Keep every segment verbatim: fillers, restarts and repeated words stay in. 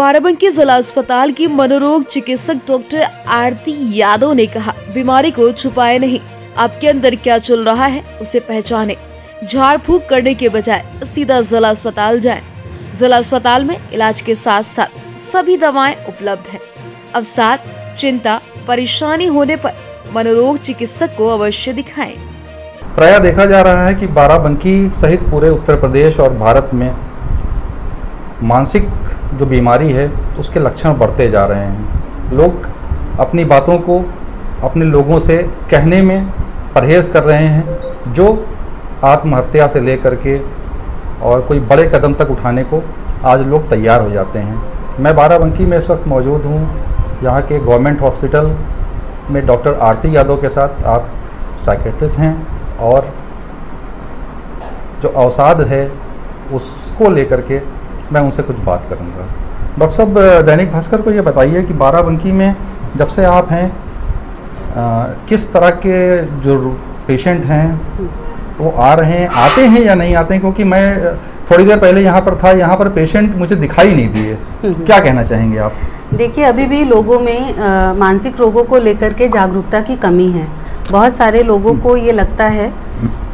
बाराबंकी जिला अस्पताल की मनोरोग चिकित्सक डॉ आरती यादव ने कहा, बीमारी को छुपाए नहीं, आपके अंदर क्या चल रहा है उसे पहचाने, झाड़ फूंक करने के बजाय सीधा जिला अस्पताल जाएं। जिला अस्पताल में इलाज के साथ साथ सभी दवाएं उपलब्ध हैं। अवसाद, चिंता, परेशानी होने पर मनोरोग चिकित्सक को अवश्य दिखाएं। प्राय देखा जा रहा है कि बाराबंकी सहित पूरे उत्तर प्रदेश और भारत में मानसिक जो बीमारी है उसके लक्षण बढ़ते जा रहे हैं। लोग अपनी बातों को अपने लोगों से कहने में परहेज कर रहे हैं, जो आत्महत्या से लेकर के और कोई बड़े कदम तक उठाने को आज लोग तैयार हो जाते हैं। मैं बाराबंकी में इस वक्त मौजूद हूँ, यहाँ के गवर्नमेंट हॉस्पिटल में डॉ आरती यादव के साथ। आप साइकेट्रिस्ट हैं और जो अवसाद है उसको लेकर के मैं उनसे कुछ बात करूँगा। डॉक्टर साहब, दैनिक भास्कर को ये बताइए कि बाराबंकी में जब से आप हैं आ, किस तरह के जो पेशेंट हैं वो आ रहे हैं, आते हैं या नहीं आते हैं? क्योंकि मैं थोड़ी देर पहले यहाँ पर था, यहाँ पर पेशेंट मुझे दिखाई नहीं दिए। क्या कहना चाहेंगे आप? देखिए, अभी भी लोगों में आ, मानसिक रोगों को लेकर के जागरूकता की कमी है। बहुत सारे लोगों को ये लगता है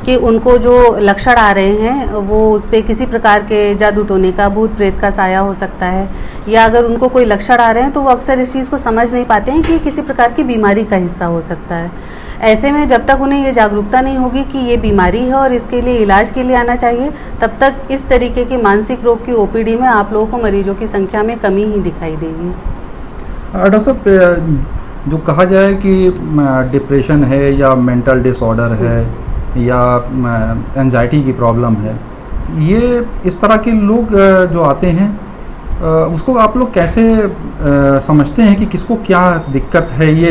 कि उनको जो लक्षण आ रहे हैं वो उस पर किसी प्रकार के जादू टोने का, भूत प्रेत का साया हो सकता है, या अगर उनको कोई लक्षण आ रहे हैं तो वो अक्सर इस चीज़ को समझ नहीं पाते हैं कि ये किसी प्रकार की बीमारी का हिस्सा हो सकता है। ऐसे में जब तक उन्हें ये जागरूकता नहीं होगी कि ये बीमारी है और इसके लिए इलाज के लिए आना चाहिए, तब तक इस तरीके के मानसिक रोग की ओ पी डी में आप लोगों को मरीजों की संख्या में कमी ही दिखाई देगी। डॉक्टर साहब, जो कहा जाए कि डिप्रेशन है या मेंटल डिसऑर्डर है या एंजाइटी की प्रॉब्लम है, ये इस तरह के लोग जो आते हैं उसको आप लोग कैसे समझते हैं कि किसको क्या दिक्कत है? ये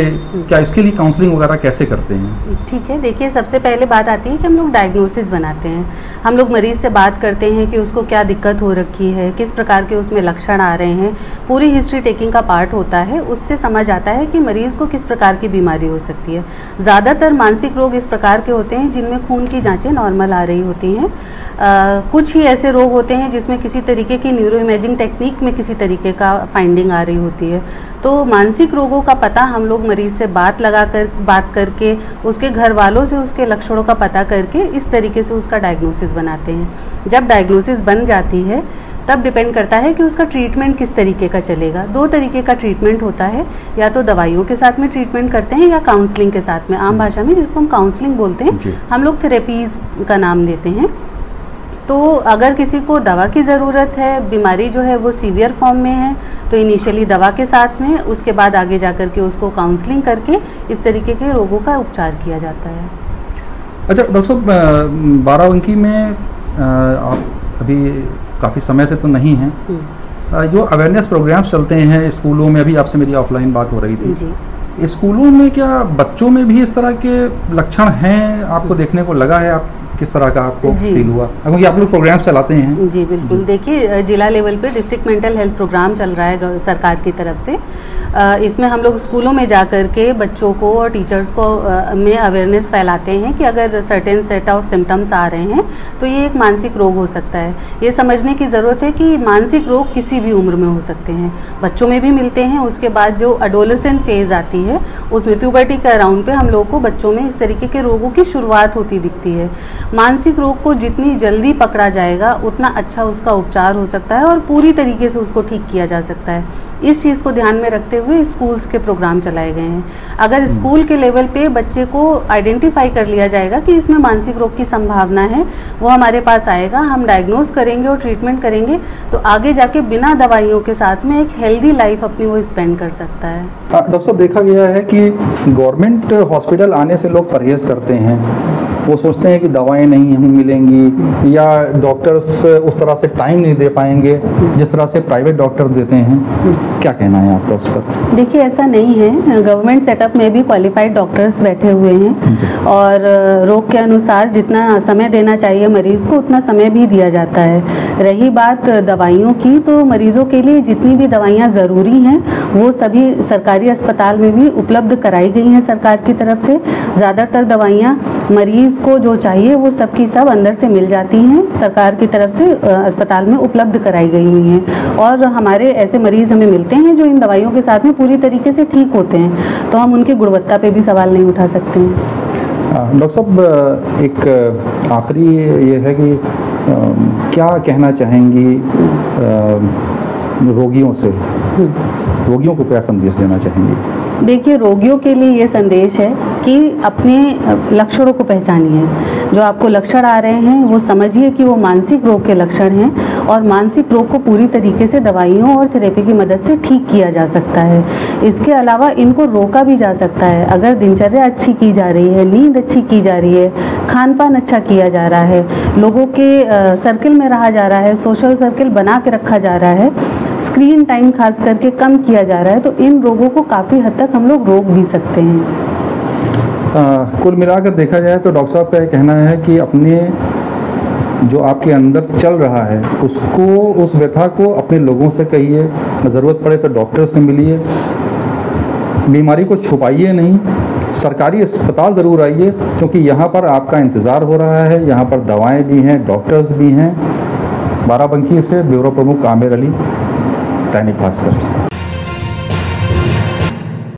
क्या इसके लिए काउंसलिंग वगैरह कैसे करते हैं? ठीक है, देखिए, सबसे पहले बात आती है कि हम लोग डायग्नोसिस बनाते हैं। हम लोग मरीज़ से बात करते हैं कि उसको क्या दिक्कत हो रखी है, किस प्रकार के उसमें लक्षण आ रहे हैं। पूरी हिस्ट्री टेकिंग का पार्ट होता है, उससे समझ आता है कि मरीज़ को किस प्रकार की बीमारी हो सकती है। ज़्यादातर मानसिक रोग इस प्रकार के होते हैं जिनमें खून की जाँचें नॉर्मल आ रही होती हैं। कुछ ही ऐसे रोग होते हैं जिसमें किसी तरीके की न्यूरो इमेजिंग टेक्निक में किसी तरीके का फाइंडिंग आ रही होती है। तो मानसिक रोगों का पता हम लोग मरीज से बात लगा कर बात करके, उसके घर वालों से उसके लक्षणों का पता करके इस तरीके से उसका डायग्नोसिस बनाते हैं। जब डायग्नोसिस बन जाती है तब डिपेंड करता है कि उसका ट्रीटमेंट किस तरीके का चलेगा। दो तरीके का ट्रीटमेंट होता है, या तो दवाइयों के साथ में ट्रीटमेंट करते हैं या काउंसलिंग के साथ में, आम भाषा में जिसको हम काउंसलिंग बोलते हैं, हम लोग थेरेपीज का नाम देते हैं। तो अगर किसी को दवा की ज़रूरत है, बीमारी जो है वो सीवियर फॉर्म में है, तो इनिशियली दवा के साथ में, उसके बाद आगे जा कर के उसको काउंसलिंग करके इस तरीके के रोगों का उपचार किया जाता है। अच्छा डॉक्टर साहब, बाराबंकी में आप अभी काफ़ी समय से तो नहीं हैं, जो अवेयरनेस प्रोग्राम्स चलते हैं स्कूलों में, अभी आपसे मेरी ऑफलाइन बात हो रही थी जी, स्कूलों में क्या बच्चों में भी इस तरह के लक्षण हैं? आपको देखने को लगा है? आप किस तरह का आपको फील हुआ? क्योंकि आप लोग प्रोग्राम चलाते हैं। जी बिल्कुल, देखिए, जिला लेवल पे डिस्ट्रिक्ट मेंटल हेल्थ प्रोग्राम चल रहा है सरकार की तरफ से। इसमें हम लोग स्कूलों में जा कर के बच्चों को और टीचर्स को में अवेयरनेस फैलाते हैं कि अगर सर्टेन सेट ऑफ सिम्टम्स आ रहे हैं तो ये एक मानसिक रोग हो सकता है। ये समझने की ज़रूरत है कि मानसिक रोग किसी भी उम्र में हो सकते हैं, बच्चों में भी मिलते हैं। उसके बाद जो एडोलेसेंट फेज आती है उसमें प्यूबर्टी के अराउंड पे हम लोग को बच्चों में इस तरीके के रोगों की शुरुआत होती दिखती है। मानसिक रोग को जितनी जल्दी पकड़ा जाएगा उतना अच्छा उसका उपचार हो सकता है और पूरी तरीके से उसको ठीक किया जा सकता है। इस चीज़ को ध्यान में रखते हुए स्कूल्स के प्रोग्राम चलाए गए हैं। अगर स्कूल के लेवल पे बच्चे को आइडेंटिफाई कर लिया जाएगा कि इसमें मानसिक रोग की संभावना है, वो हमारे पास आएगा, हम डायग्नोज करेंगे और ट्रीटमेंट करेंगे, तो आगे जाके बिना दवाइयों के साथ में एक हेल्दी लाइफ अपनी वो स्पेंड कर सकता है। डॉक्टर साहब, देखा गया है कि गवर्नमेंट हॉस्पिटल आने से लोग परहेज करते हैं। वो सोचते हैं कि दवाएं नहीं हमें मिलेंगी या डॉक्टर्स उस तरह से टाइम नहीं दे पाएंगे जिस तरह से प्राइवेट डॉक्टर देते हैं। क्या कहना है आपका उस पर? देखिए, ऐसा नहीं है। गवर्नमेंट सेटअप में भी क्वालिफाइड डॉक्टर्स बैठे हुए हैं और रोग के अनुसार जितना समय देना चाहिए मरीज़ को उतना समय भी दिया जाता है। रही बात दवाइयों की, तो मरीज़ों के लिए जितनी भी दवाइयाँ ज़रूरी हैं वो सभी सरकारी अस्पताल में भी उपलब्ध कराई गई हैं सरकार की तरफ से। ज़्यादातर दवाइयाँ मरीज़ को जो चाहिए वो सब की सब अंदर से मिल जाती हैं, सरकार की तरफ से अस्पताल में उपलब्ध कराई गई हुई हैं। और हमारे ऐसे मरीज़ हमें मिलते हैं जो इन दवाइयों के साथ में पूरी तरीके से ठीक होते हैं, तो हम उनकी गुणवत्ता पे भी सवाल नहीं उठा सकते हैं। डॉक्टर साहब, एक आखिरी ये है कि आ, क्या कहना चाहेंगी आ, रोगियों से, रोगियों को क्या संदेश देना चाहेंगी? देखिए, रोगियों के लिए ये संदेश है कि अपने लक्षणों को पहचानिए। जो आपको लक्षण आ रहे हैं वो समझिए कि वो मानसिक रोग के लक्षण हैं, और मानसिक रोग को पूरी तरीके से दवाइयों और थेरेपी की मदद से ठीक किया जा सकता है। इसके अलावा इनको रोका भी जा सकता है। अगर दिनचर्या अच्छी की जा रही है, नींद अच्छी की जा रही है, खान पान अच्छा किया जा रहा है, लोगों के सर्किल में रहा जा रहा है, सोशल सर्किल बना के रखा जा रहा है, स्क्रीन टाइम खास करके कम किया जा रहा है, तो इन रोगों को काफ़ी हद तक हम लोग रोक भी सकते हैं। आ, कुल मिलाकर देखा जाए तो डॉक्टर साहब का यह कहना है कि अपने जो आपके अंदर चल रहा है उसको, उस व्यथा को अपने लोगों से कहिए, ज़रूरत पड़े तो डॉक्टर से मिलिए, बीमारी को छुपाइए नहीं, सरकारी अस्पताल ज़रूर आइए क्योंकि यहाँ पर आपका इंतज़ार हो रहा है, यहाँ पर दवाएँ भी हैं, डॉक्टर्स भी हैं। बाराबंकी से ब्यूरो प्रमुख आमिर अली, दैनिक भास्कर।